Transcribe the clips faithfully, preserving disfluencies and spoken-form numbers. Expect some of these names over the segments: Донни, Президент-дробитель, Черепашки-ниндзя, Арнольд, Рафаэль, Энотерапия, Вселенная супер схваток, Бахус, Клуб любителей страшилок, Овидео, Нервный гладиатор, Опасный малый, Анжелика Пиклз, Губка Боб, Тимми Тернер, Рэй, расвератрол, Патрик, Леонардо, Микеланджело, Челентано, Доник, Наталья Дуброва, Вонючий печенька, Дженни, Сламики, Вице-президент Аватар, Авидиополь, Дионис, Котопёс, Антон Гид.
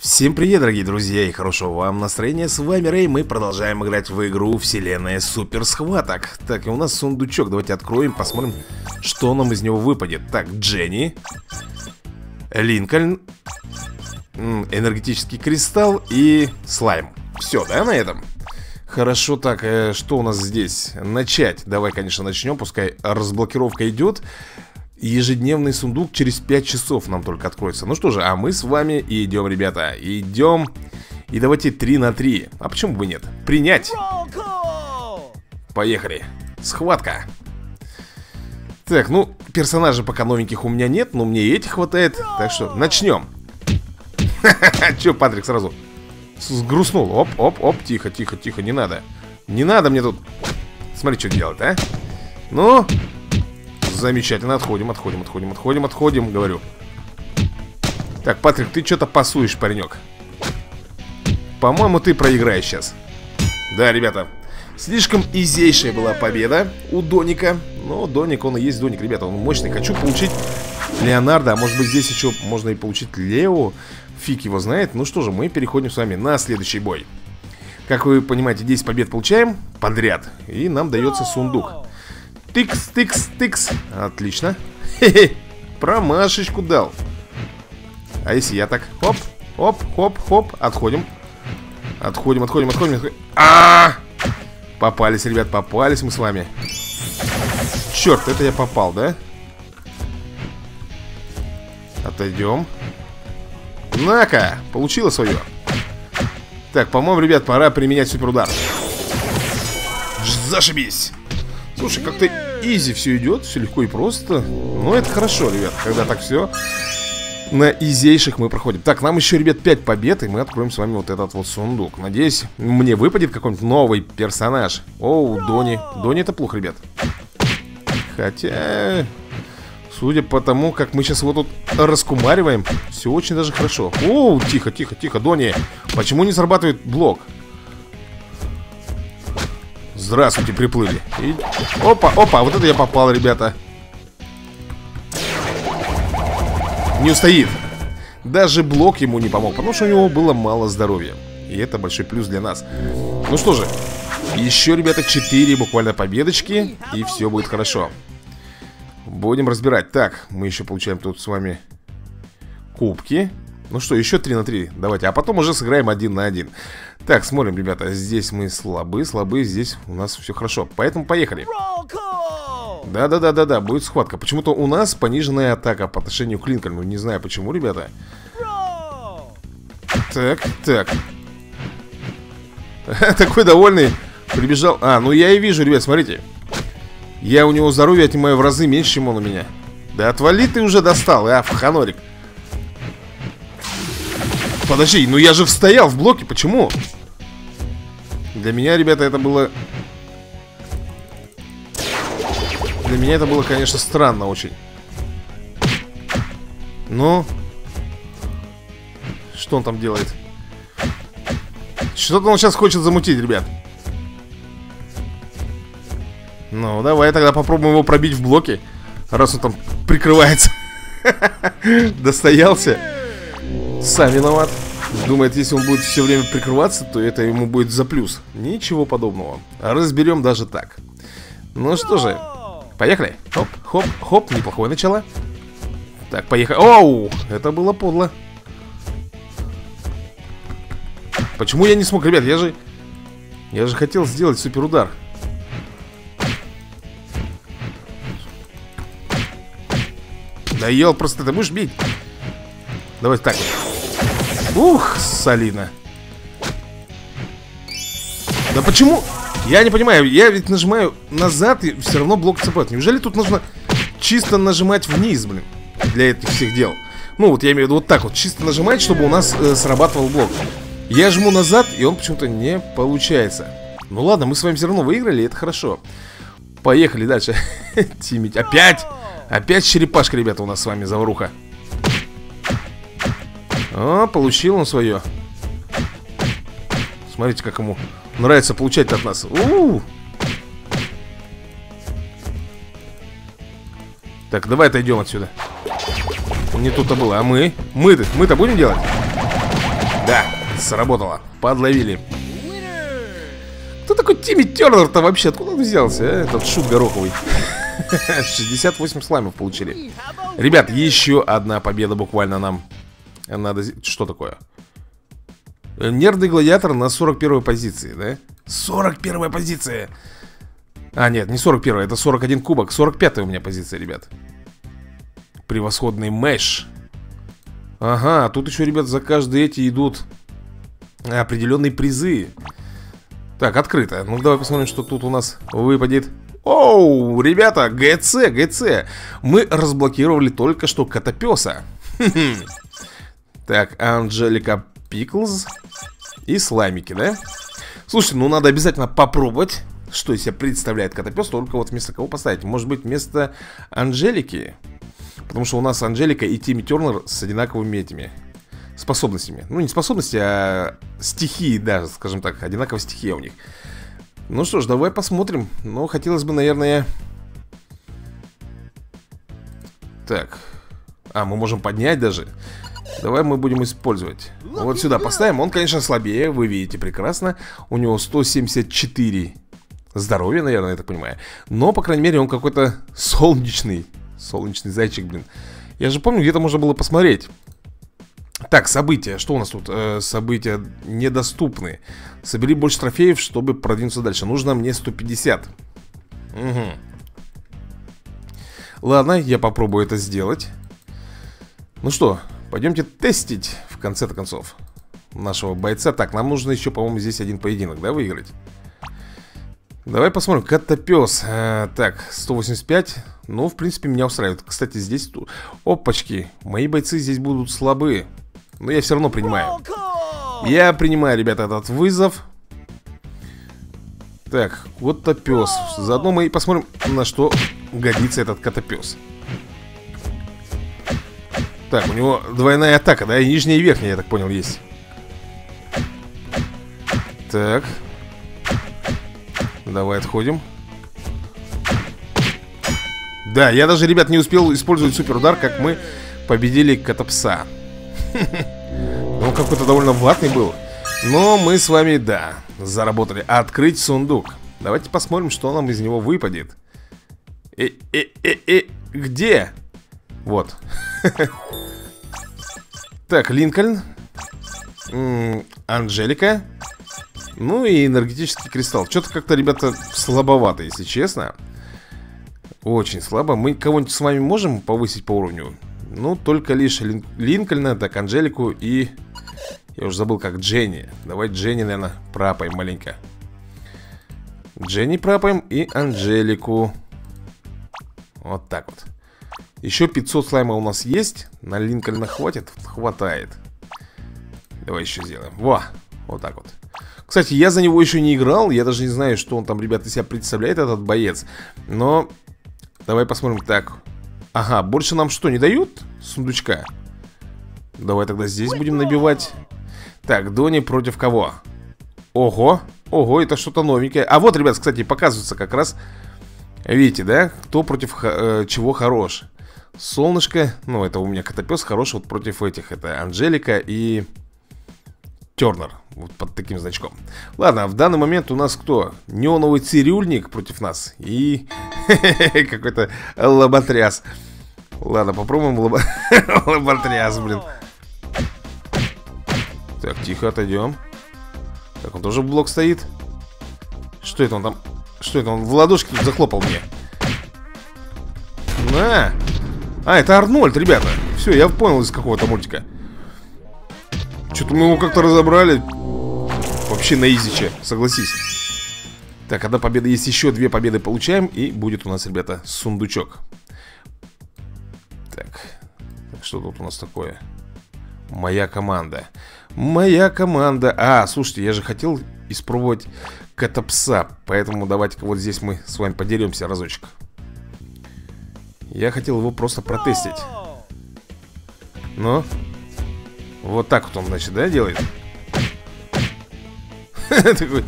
Всем привет, дорогие друзья, и хорошего вам настроения, с вами Рэй, мы продолжаем играть в игру Вселенная супер схваток. Так, и у нас сундучок, давайте откроем, посмотрим, что нам из него выпадет. Так, Дженни, Линкольн, энергетический кристалл и слайм. Все, да, на этом? Хорошо, так, э, что у нас здесь? Начать, давай, конечно, начнем, пускай разблокировка идет. Ежедневный сундук через пять часов нам только откроется. Ну что же, а мы с вами идем, ребята. Идем. И давайте три на три. А почему бы нет? Принять. Поехали. Схватка. Так, ну, персонажей пока новеньких у меня нет, но мне и этих хватает. Так что, начнем. Че, Патрик сразу сгрустнул. Оп, оп, оп. Тихо, тихо, тихо. Не надо. Не надо мне тут. Смотри, что делать, а. Ну... Замечательно, отходим, отходим, отходим, отходим, отходим, говорю. Так, Патрик, ты что-то пасуешь, паренек. По-моему, ты проиграешь сейчас. Да, ребята, слишком изейшая была победа у Доника. Но Доник, он и есть Доник, ребята, он мощный. Хочу получить Леонардо, а может быть здесь еще можно и получить Лео. Фиг его знает. Ну что же, мы переходим с вами на следующий бой. Как вы понимаете, десять побед получаем подряд. И нам дается сундук. Тыкс, тыкс, тыкс. Отлично. Хе-хе. Промашечку дал. А если я так? Оп, оп, хоп, хоп. Отходим. Отходим, отходим, отходим. отходим. А-а-а! Попались, ребят, попались мы с вами. Черт, это я попал, да? Отойдем. На-ка! Получила свое. Так, по-моему, ребят, пора применять суперудар. Зашибись! Слушай, как-то изи все идет, все легко и просто. Но это хорошо, ребят, когда так все на изейших мы проходим. Так, нам еще, ребят, пять побед, и мы откроем с вами вот этот вот сундук. Надеюсь, мне выпадет какой-нибудь новый персонаж. Оу, Донни. Донни это плохо, ребят. Хотя, судя по тому, как мы сейчас его тут раскумариваем, все очень даже хорошо. Оу, тихо, тихо, тихо, Донни. Почему не срабатывает блок? Здравствуйте, приплыли. И... Опа, опа, вот это я попал, ребята. Не устоит. Даже блок ему не помог, потому что у него было мало здоровья. И это большой плюс для нас. Ну что же, еще, ребята, четыре буквально победочки. И все будет хорошо. Будем разбирать. Так, мы еще получаем тут с вами кубки. Ну что, еще три на три, давайте, а потом уже сыграем один на один. Так, смотрим, ребята, здесь мы слабы, слабы, здесь у нас все хорошо, поэтому поехали. Да-да-да-да-да, будет схватка. Почему-то у нас пониженная атака по отношению к Линкольну, не знаю почему, ребята. Так, так. Такой довольный прибежал. А, ну я и вижу, ребят, смотрите. Я у него здоровье отнимаю в разы меньше, чем он у меня. Да отвали ты уже, достал, а, в ханорик. Подожди, ну я же встоял в блоке, почему? Для меня, ребята, это было... Для меня это было, конечно, странно очень. Ну... Что он там делает? Что-то он сейчас хочет замутить, ребят. Ну, давай тогда попробуем его пробить в блоке. Раз он там прикрывается. Достоялся. Сам виноват. Думает, если он будет все время прикрываться, то это ему будет за плюс. Ничего подобного. Разберем даже так. Ну что же, поехали. Хоп, хоп, хоп, неплохое начало. Так, поехали. Оу, это было подло. Почему я не смог, ребят, я же... Я же хотел сделать суперудар. Да ел, просто ты будешь бить? Давай так. Ух, солидно. Да почему? Я не понимаю, я ведь нажимаю назад и все равно блок цепляет. Неужели тут нужно чисто нажимать вниз, блин, для этих всех дел? Ну вот я имею в виду вот так вот, чисто нажимать, чтобы у нас э, срабатывал блок. Я жму назад, и он почему-то не получается. Ну ладно, мы с вами все равно выиграли, это хорошо. Поехали дальше. Тимми, опять! Опять черепашка, ребята, у нас с вами заваруха. О, получил он свое. Смотрите, как ему нравится получать от нас. У-у-у. Так, давай отойдем отсюда. Не тут-то было, а мы? Мы-то, мы-то будем делать? Да, сработало. Подловили. Кто такой Тимми Тернер-то вообще? Откуда он взялся, а? Этот шут гороховый. шестьдесят восемь слаймов получили. Ребят, еще одна победа буквально нам. Надо... Что такое? Нервный гладиатор на сорок первой позиции, да? сорок первая позиция. А, нет, не сорок первая, это сорок один кубок. сорок пятая у меня позиция, ребят. Превосходный мэш. Ага, тут еще, ребят, за каждые эти идут определенные призы. Так, открыто. Ну, давай посмотрим, что тут у нас выпадет. Оу, ребята, ГЦ, ГЦ. Мы разблокировали только что Котопёса. Так, Анжелика Пиклз и Сламики, да? Слушайте, ну надо обязательно попробовать, что из себя представляет Котопёс. Только вот вместо кого поставить? Может быть, вместо Анжелики? Потому что у нас Анжелика и Тимми Тернер с одинаковыми этими способностями. Ну, не способности, а стихии, да, скажем так. Одинаковая стихия у них. Ну что ж, давай посмотрим. Ну, хотелось бы, наверное... Так. А, мы можем поднять даже. Давай мы будем использовать. Вот сюда поставим. Он, конечно, слабее, вы видите прекрасно. У него сто семьдесят четыре здоровья, наверное, я так понимаю. Но, по крайней мере, он какой-то солнечный. Солнечный зайчик, блин. Я же помню, где-то можно было посмотреть. Так, события. Что у нас тут? Э, события недоступны. Собери больше трофеев, чтобы продвинуться дальше. Нужно мне сто пятьдесят. Угу. Ладно, я попробую это сделать. Ну что, пойдемте тестить, в конце-то концов, нашего бойца. Так, нам нужно еще, по-моему, здесь один поединок, да, выиграть? Давай посмотрим. Котопёс. А, так, сто восемьдесят пять. Ну, в принципе, меня устраивает. Кстати, здесь... Опачки. Мои бойцы здесь будут слабы. Но я все равно принимаю. Я принимаю, ребята, этот вызов. Так, Котопёс. Заодно мы и посмотрим, на что годится этот Котопёс. Так, у него двойная атака, да? И нижняя, и верхняя, я так понял, есть. Так. Давай отходим. Да, я даже, ребят, не успел использовать суперудар, как мы победили Котопса. Он какой-то довольно ватный был. Но мы с вами, да, заработали. Открыть сундук. Давайте посмотрим, что нам из него выпадет. Э-э-э-э, где? Вот. Так, Линкольн. Анжелика. Ну и энергетический кристалл. Что-то как-то, ребята, слабовато, если честно. Очень слабо. Мы кого-нибудь с вами можем повысить по уровню? Ну, только лишь Лин... Линкольна, так, Анжелику и... Я уже забыл, как Дженни. Давай Дженни, наверное, пропаем маленько. Дженни пропаем и Анжелику. Вот так вот. Еще пятьсот слайма у нас есть. На Линкольна хватит? Хватает. Давай еще сделаем. Во! Вот так вот. Кстати, я за него еще не играл. Я даже не знаю, что он там, ребята, из себя представляет, этот боец. Но давай посмотрим. Так. Ага, больше нам что, не дают? Сундучка. Давай тогда здесь будем набивать. Так, Донни против кого? Ого, ого, это что-то новенькое. А вот, ребят, кстати, показывается как раз. Видите, да? Кто против э, чего хорош. Солнышко, ну это у меня Котопёс хорош вот против этих. Это Анжелика и... Тернер, вот под таким значком. Ладно, в данный момент у нас кто? Неоновый цирюльник против нас. И какой-то лоботряс. Ладно, попробуем лоботряс, блин. Так, тихо, отойдем. Так, он тоже в блок стоит. Что это он там? Что это он в ладошки тут захлопал мне? На! А, это Арнольд, ребята. Все, я понял из какого-то мультика. Что-то мы его как-то разобрали. Вообще на изиче, согласись. Так, одна победа есть, еще две победы получаем. И будет у нас, ребята, сундучок. Так, что тут у нас такое? Моя команда. Моя команда. А, слушайте, я же хотел испробовать Котопса. Поэтому давайте-ка вот здесь мы с вами поделимся разочек. Я хотел его просто протестить. Но... Вот так вот он, значит, да, делает? Такой.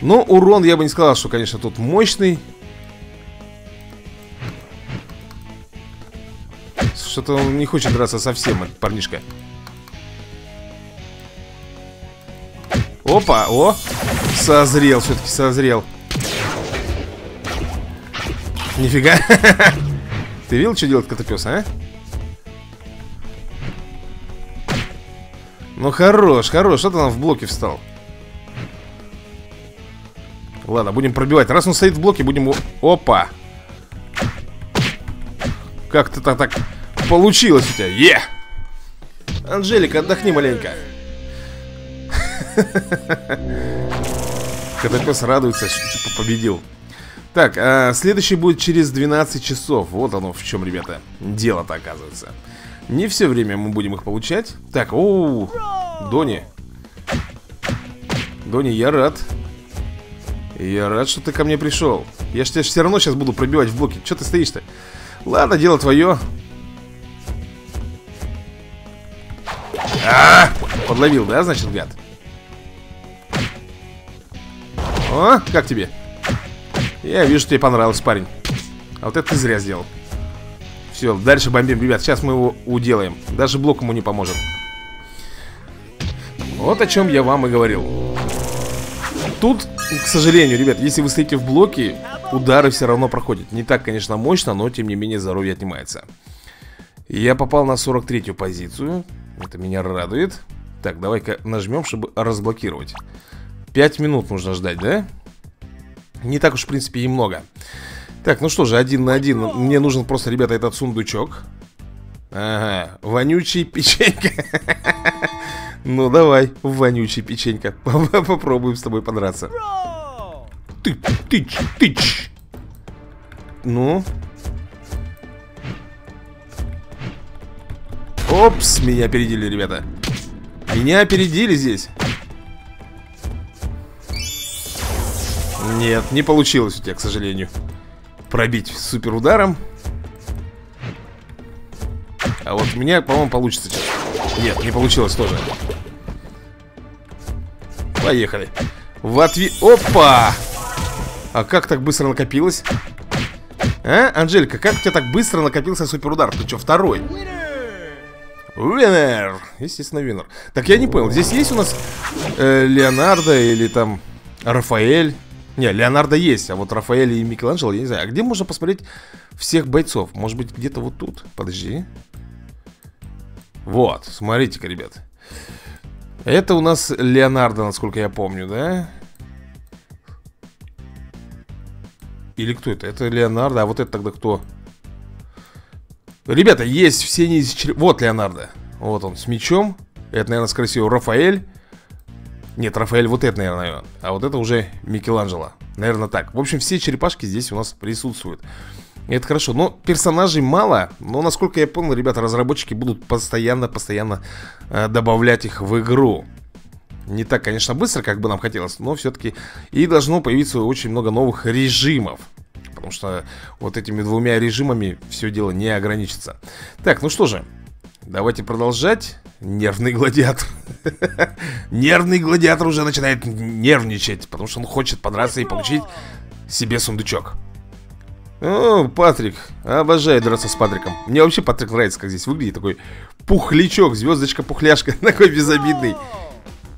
Но урон, я бы не сказал, что, конечно, тут мощный. Что-то он не хочет драться совсем, этот парнишка. Опа, о, созрел, все-таки созрел. Нифига. Ты видел, что делает котопёс, а? Ну хорош, хорош, что-то он в блоке встал. Ладно, будем пробивать. Раз он стоит в блоке, будем... Опа! Как-то так, так получилось у тебя. Е! Анжелика, отдохни маленько. Котопёс радуется, что победил. Так, а следующий будет через двенадцать часов. Вот оно в чем, ребята, дело-то оказывается. Не все время мы будем их получать. Так, оу, Дони. Дони, я рад. Я рад, что ты ко мне пришел. Я ж тебя все равно сейчас буду пробивать в блоке. Че ты стоишь-то? Ладно, дело твое. А, подловил, да, значит, гад? О, как тебе? Я вижу, что тебе понравилось, парень. А вот это ты зря сделал. Все, дальше бомбим, ребят. Сейчас мы его уделаем. Даже блок ему не поможет. Вот о чем я вам и говорил. Тут, к сожалению, ребят, если вы стоите в блоке, удары все равно проходят. Не так, конечно, мощно, но тем не менее здоровье отнимается. Я попал на сорок третью позицию. Это меня радует. Так, давай-ка нажмем, чтобы разблокировать. пять минут нужно ждать, да? Не так уж, в принципе, и много. Так, ну что же, один на один. Мне нужен просто, ребята, этот сундучок. Ага, вонючий печенька. Ну давай, вонючий печенька. Попробуем с тобой подраться. Тыч, тыч, тыч. Ну. Опс, меня опередили, ребята. Меня опередили здесь. Нет, не получилось у тебя, к сожалению, пробить супер ударом. А вот у меня, по-моему, получится сейчас. Нет, не получилось тоже. Поехали. В ответ... Опа! А как так быстро накопилось? А, Анжелика, как у тебя так быстро накопился супер удар? Ты что, второй? Винер! Естественно, винер. Так, я не понял, здесь есть у нас э, Леонардо или там... Рафаэль. Не, Леонардо есть, а вот Рафаэль и Микеланджело, я не знаю. А где можно посмотреть всех бойцов? Может быть, где-то вот тут? Подожди. Вот, смотрите-ка, ребят. Это у нас Леонардо, насколько я помню, да? Или кто это? Это Леонардо, а вот это тогда кто? Ребята, есть все неисчерпаемые. Вот Леонардо. Вот он с мечом. Это, наверное, с красивым Рафаэль. Нет, Рафаэль вот это, наверное, а вот это уже Микеланджело. Наверное, так. В общем, все черепашки здесь у нас присутствуют. Это хорошо. Но персонажей мало. Но, насколько я понял, ребята, разработчики будут постоянно-постоянно э, добавлять их в игру. Не так, конечно, быстро, как бы нам хотелось, но все-таки и должно появиться очень много новых режимов. Потому что вот этими двумя режимами все дело не ограничится. Так, ну что же, давайте продолжать. Нервный гладиатор. Нервный гладиатор уже начинает нервничать, потому что он хочет подраться и получить себе сундучок. О, Патрик. Обожаю драться с Патриком. Мне вообще Патрик нравится, как здесь выглядит. Такой пухлячок, звездочка-пухляшка. Такой безобидный.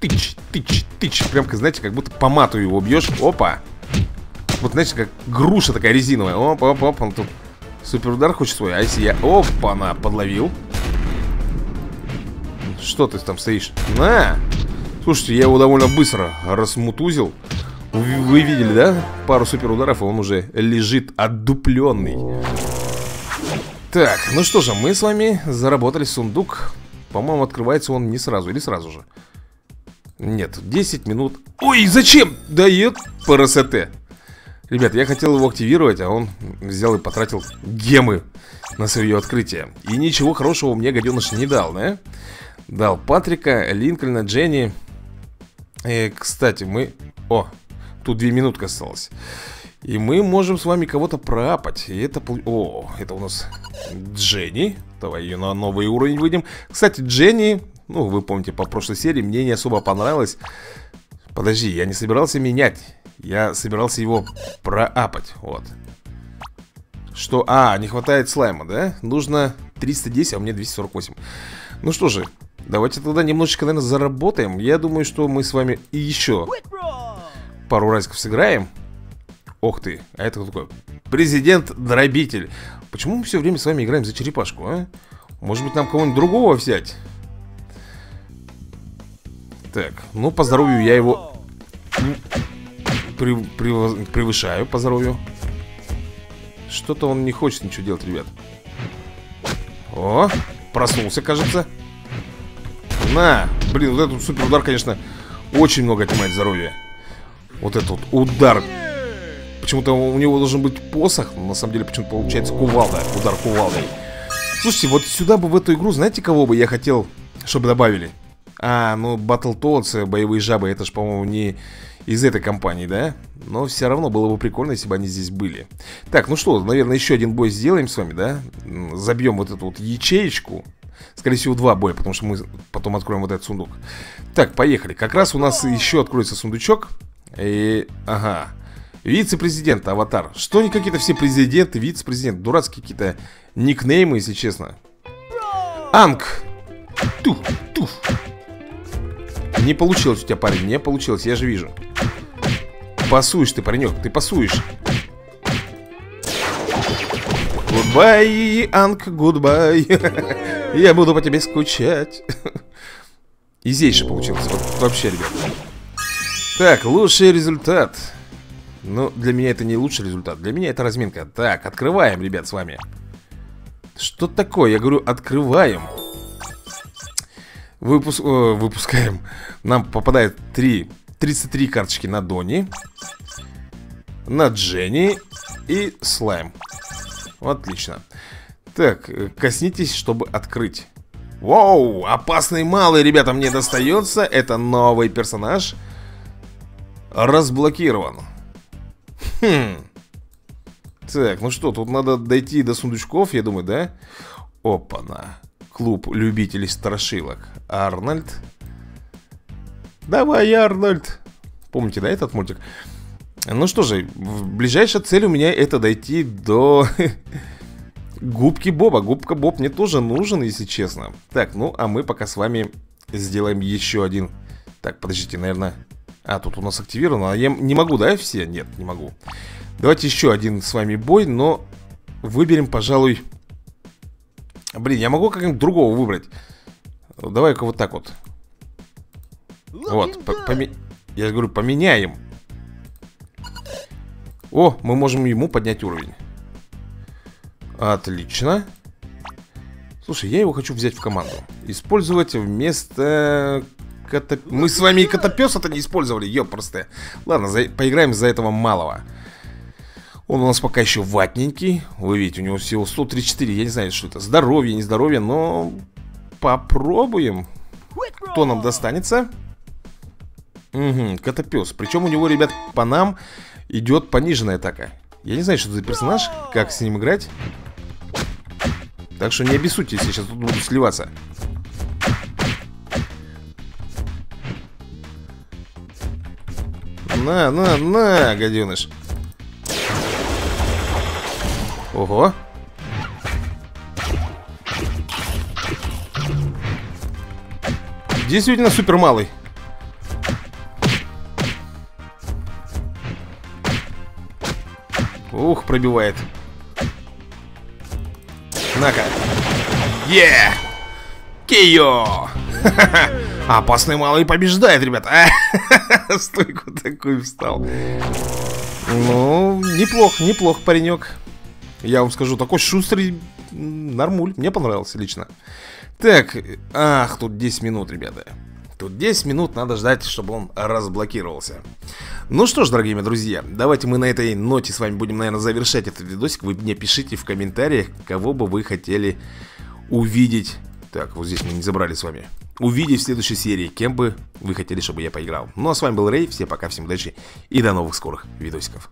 Тыч, тыч, тыч. Прям, знаете, как будто по мату его бьешь. Опа. Вот, знаете, как груша такая резиновая. Опа, опа, опа. Он тут супер удар хочет свой. А если я... Опа-на, подловил. Что ты там стоишь? На! Слушайте, я его довольно быстро расмутузил. Вы, вы видели, да? Пару супер ударов, и он уже лежит отдупленный. Так, ну что же, мы с вами заработали сундук. По-моему, открывается он не сразу, или сразу же. Нет, десять минут. Ой, зачем? Дает парасете. Ребят, я хотел его активировать, а он взял и потратил гемы на свое открытие. И ничего хорошего мне гаденыш не дал, да? Дал Патрика, Линкольна, Дженни. И, кстати, мы... О, тут две минутки осталось. И мы можем с вами кого-то проапать. И это... О, это у нас Дженни. Давай ее на новый уровень выйдем. Кстати, Дженни, ну, вы помните, по прошлой серии мне не особо понравилось. Подожди, я не собирался менять. Я собирался его проапать. Вот. Что... А, не хватает слайма, да? Нужно триста десять, а у меня двести сорок восемь. Ну что же... Давайте тогда немножечко, наверное, заработаем. Я думаю, что мы с вами еще пару разиков сыграем. Ох ты, а это кто такой? Президент-дробитель. Почему мы все время с вами играем за черепашку, а? Может быть, нам кого-нибудь другого взять? Так, ну по здоровью я его прев... Прев... превышаю по здоровью. Что-то он не хочет ничего делать, ребят. О, проснулся, кажется. На, блин, вот этот супер удар, конечно, очень много отнимает здоровья. Вот этот вот удар. Почему-то у него должен быть посох, но на самом деле почему-то получается кувалда. Удар кувалдой. Слушайте, вот сюда бы в эту игру, знаете, кого бы я хотел, чтобы добавили? А, ну, Battletoads, боевые жабы, это же, по-моему, не из этой компании, да? Но все равно было бы прикольно, если бы они здесь были. Так, ну что, наверное, еще один бой сделаем с вами, да? Забьем вот эту вот ячеечку. Скорее всего, два боя, потому что мы потом откроем вот этот сундук. Так, поехали. Как раз у нас еще откроется сундучок. И... ага. Вице-президент, аватар. Что они какие-то все президенты, вице-президент. Дурацкие какие-то никнеймы, если честно. Анг. Туф, туф. Не получилось у тебя, парень, не получилось, я же вижу. Пасуешь ты, паренек, ты пасуешь. Гудбай, Анг, гудбай. Я буду по тебе скучать. И здесь же получилось. Вот, вообще, ребят. Так, лучший результат. Но для меня это не лучший результат. Для меня это разминка. Так, открываем, ребят, с вами. Что такое? Я говорю, открываем. Выпуск... Э, выпускаем. Нам попадает три... тридцать три карточки на Донни, на Дженни и Слайм. Отлично. Так, коснитесь, чтобы открыть. Вау, опасный малый, ребята, мне достается. Это новый персонаж. Разблокирован. Хм. Так, ну что, тут надо дойти до сундучков, я думаю, да? Опа-на. Клуб любителей страшилок. Арнольд. Давай, Арнольд. Помните, да, этот мультик? Ну что же, ближайшая цель у меня это дойти до... Губки Боба. Губка Боб мне тоже нужен, если честно. Так, ну, а мы пока с вами сделаем еще один. Так, подождите, наверное... А, тут у нас активировано. А я не могу, да, все? Нет, не могу. Давайте еще один с вами бой, но выберем, пожалуй... Блин, я могу как-нибудь другого выбрать. Давай-ка вот так вот. Вот, поме... я же говорю, поменяем. О, мы можем ему поднять уровень. Отлично. Слушай, я его хочу взять в команду. Использовать вместо кота... Мы с вами и котопёса-то не использовали, ёпрстэ. Ладно, за... поиграем за этого малого. Он у нас пока еще ватненький. Вы видите, у него всего сто тридцать четыре. Я не знаю, что это, здоровье, не здоровье. Но попробуем. Кто нам достанется? Угу, котопёс. Причем у него, ребят, по нам идет пониженная атака. Я не знаю, что это за персонаж, как с ним играть. Так что не обессудьте, если я сейчас тут буду сливаться. На, на, на, гаденыш. Ого. Действительно супер малый. Ух, пробивает. На-ка. Е! Кио! Опасный малый побеждает, ребят. А? Стойку такую встал. Ну, неплох, неплох, паренек. Я вам скажу, такой шустрый. Нормуль, мне понравился лично. Так, ах, тут десять минут, ребята. Тут десять минут надо ждать, чтобы он разблокировался. Ну что ж, дорогие мои друзья, давайте мы на этой ноте с вами будем, наверное, завершать этот видосик. Вы мне пишите в комментариях, кого бы вы хотели увидеть. Так, вот здесь мы не забрали с вами. Увидеть в следующей серии, кем бы вы хотели, чтобы я поиграл. Ну а с вами был Рэй, всем пока, всем удачи и до новых скорых видосиков.